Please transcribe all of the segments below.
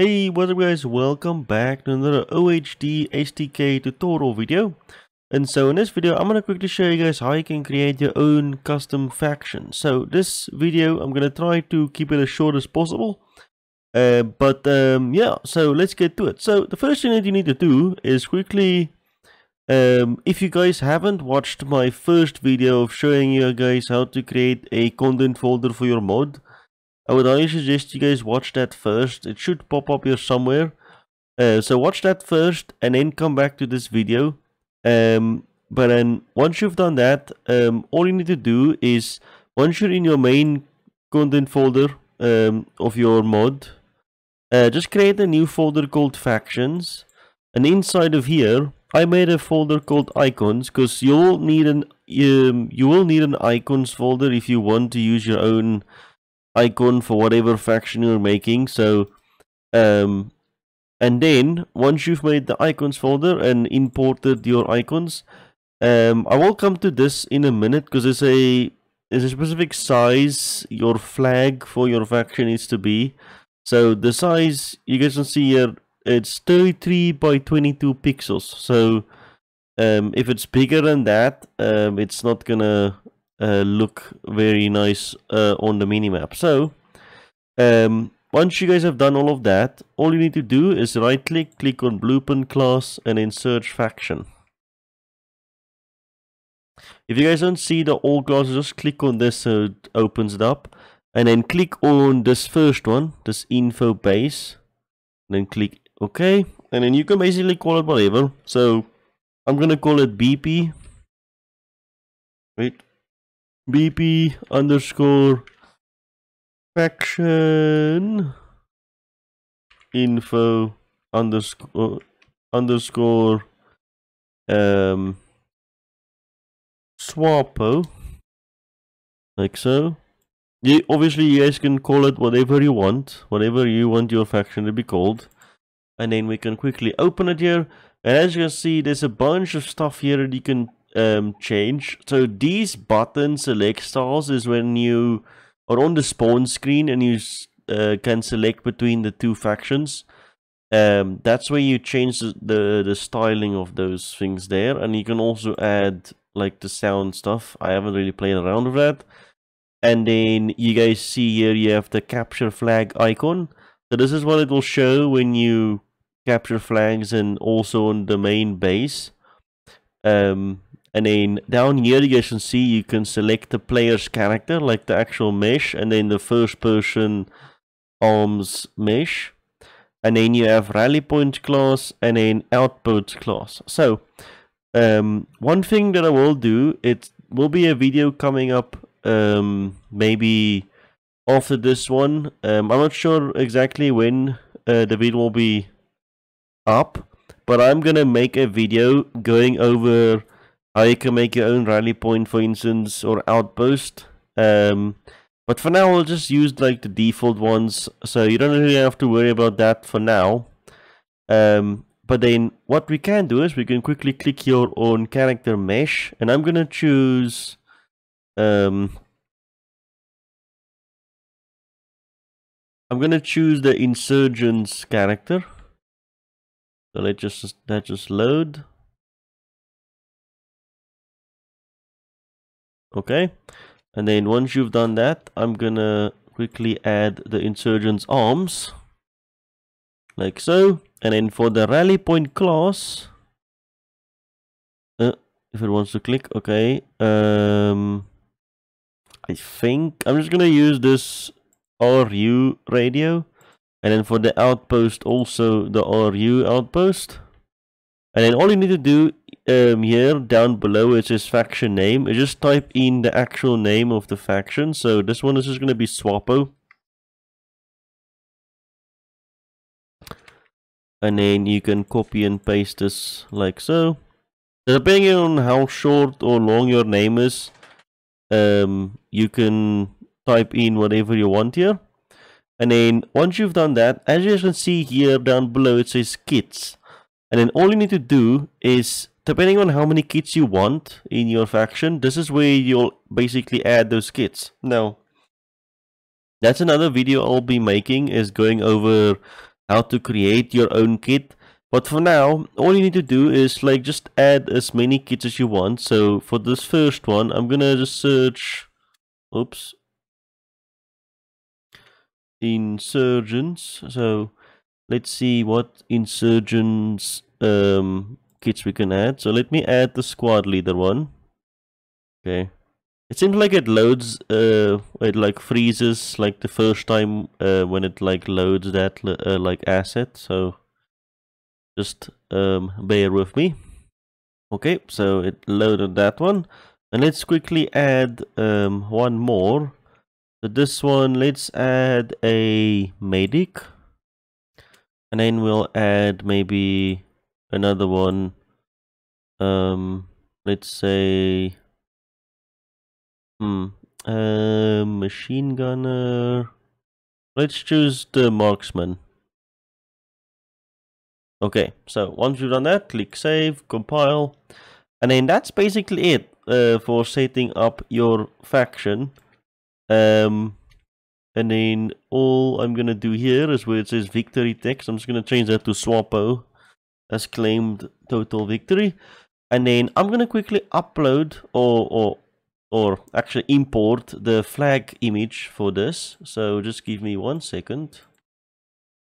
Hey, what's up guys, welcome back to another OHD SDK tutorial video. And so in this video I'm going to quickly show you guys how you can create your own custom faction. So this video I'm going to try to keep it as short as possible. Yeah, so let's get to it. So the first thing that you need to do is quickly, if you guys haven't watched my first video of showing you guys how to create a content folder for your mod, I would highly suggest you guys watch that first. It should pop up here somewhere. So watch that first and then come back to this video. But then once you've done that, all you need to do is, once you're in your main content folder of your mod, just create a new folder called Factions. And inside of here, I made a folder called Icons, because you'll need an Icons folder if you want to use your own icon for whatever faction you're making. So and then once you've made the icons folder and imported your icons, I will come to this in a minute, because there's a specific size your flag for your faction needs to be. So the size you guys can see here, it's 33 by 22 pixels. So if it's bigger than that, it's not gonna look very nice on the minimap. So once you guys have done all of that, all you need to do is right click on Blueprint class and then search faction. If you guys don't see the all classes, just click on this so it opens it up, and then click on this first one, this info base, and then click OK, and then you can basically call it whatever. So I'm gonna call it BP, wait, BP_faction_info__ Swapo, like so. You obviously you guys can call it whatever you want your faction to be called, and then we can quickly open it here. And as you can see, there's a bunch of stuff here that you can change. So these button select styles is when you are on the spawn screen and you can select between the two factions. That's where you change the styling of those things there, and you can also add like the sound stuff. I haven't really played around with that. And then you guys see here you have the capture flag icon. So this is what it will show when you capture flags, and also on the main base. And then down here you guys can see you can select the player's character, like the actual mesh, and then the first person arms mesh. And then you have rally point class and then outpost class. So one thing that I will do, it will be a video coming up maybe after this one. I'm not sure exactly when the video will be up, but I'm gonna make a video going over how you can make your own rally point, for instance, or outpost. But for now, I'll just use like the default ones, so you don't really have to worry about that for now. But then what we can do is we can quickly click your own character mesh, and I'm gonna choose the insurgent's character. So let's just load. Okay, and then once you've done that, I'm gonna quickly add the insurgent's arms, like so. And then for the rally point class, if it wants to click, okay. I think I'm just gonna use this RU radio, and then for the outpost also the RU outpost. And then all you need to do here down below, it says faction name, you just type in the actual name of the faction. So this one is just going to be Swapo, and then you can copy and paste this like so. Depending on how short or long your name is, you can type in whatever you want here. And then once you've done that, as you can see here down below, it says kits. And then all you need to do is, depending on how many kits you want in your faction, this is where you'll basically add those kits. Now, that's another video I'll be making, is going over how to create your own kit. But for now, all you need to do is like just add as many kits as you want. So for this first one, I'm gonna just search, oops, insurgents. So let's see what insurgents kits we can add. So let me add the squad leader one. Okay, it seems like it loads, it like freezes like the first time when it like loads that like asset. So just bear with me. Okay, so it loaded that one, and let's quickly add one more. So this one, let's add a medic, and then we'll add maybe another one. Let's say machine gunner. Let's choose the marksman. Okay, so once you've done that, click save, compile, and then that's basically it for setting up your faction. And then all I'm gonna do here is where it says victory text, I'm just gonna change that to Swapo as claimed total victory, and then I'm gonna quickly upload or actually import the flag image for this. So just give me 1 second.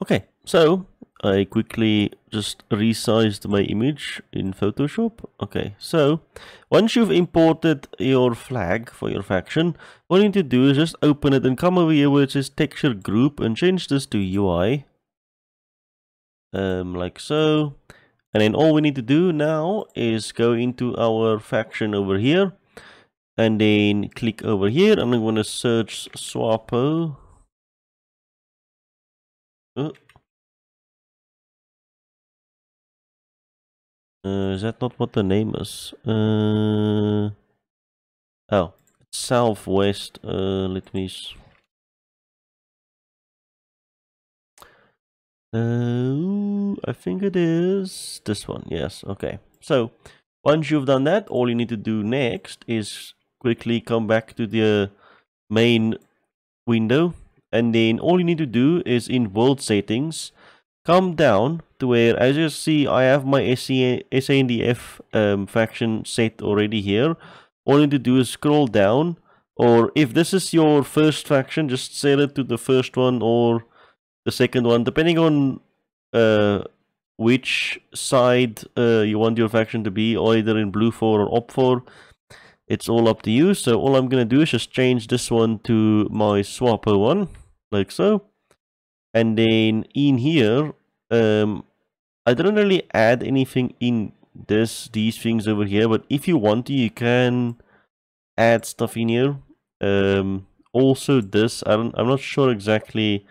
Okay, so I quickly just resized my image in Photoshop. Okay, so once you've imported your flag for your faction, all you need to do is just open it and come over here where it says texture group and change this to UI, like so. And then all we need to do now is go into our faction over here and then click over here. I'm going to search Swapo. Is that not what the name is? Oh, it's Southwest. Let me. I think it is this one. Yes. Okay. So once you've done that, all you need to do next is quickly come back to the main window, and then all you need to do is in world settings, come down to where, as you see, I have my SADF faction set already here. All you need to do is scroll down, or if this is your first faction, just set it to the first one or the second one, depending on which side you want your faction to be, either in blue 4 or op 4. It's all up to you. So all I'm going to do is just change this one to my Swapo one, like so. And then in here, I didn't really add anything in these things over here, but if you want to, you can add stuff in here. Also this, I'm not sure exactly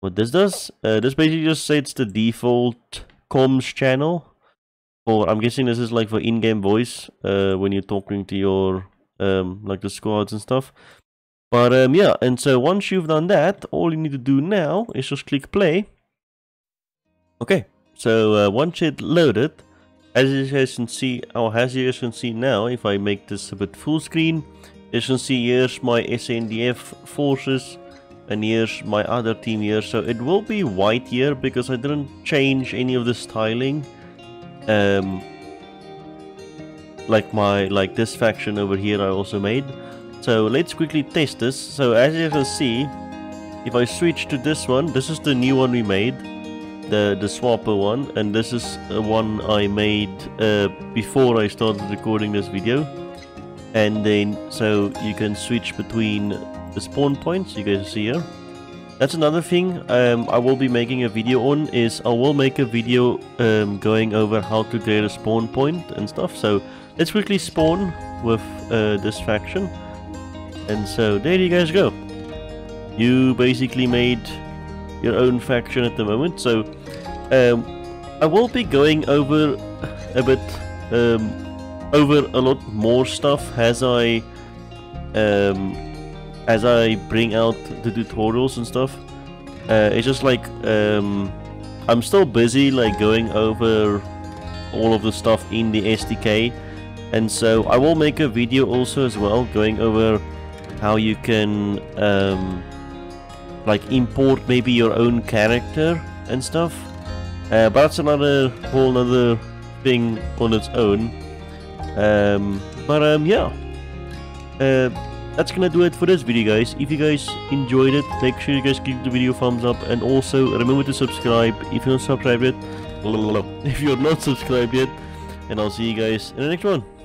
what this does. This basically just sets the default comms channel, or I'm guessing this is like for in-game voice when you're talking to your like the squads and stuff. But yeah, and so once you've done that, all you need to do now is just click play. Okay, so once it loaded, as you guys can see, or as you guys can see now, if I make this a bit full screen, you can see here's my SADF forces, and here's my other team here. So it will be white here because I didn't change any of the styling, like my this faction over here I also made. So let's quickly test this. So as you can see, if I switch to this one, this is the new one we made, the Swapo one, and this is one I made before I started recording this video. And then so you can switch between the spawn points, you guys see here. That's another thing I will be making a video on, is I will make a video going over how to create a spawn point and stuff. So let's quickly spawn with this faction. And so there you guys go. You basically made your own faction at the moment. So I will be going over a bit, a lot more stuff as I bring out the tutorials and stuff. It's just like I'm still busy like going over all of the stuff in the SDK, and so I will make a video also as well going over how you can like import maybe your own character and stuff. But that's another whole other thing on its own. Yeah. That's gonna do it for this video, guys. If you guys enjoyed it, make sure you guys give the video a thumbs up, and also remember to subscribe if you're not subscribed yet. If you're not subscribed yet, and I'll see you guys in the next one.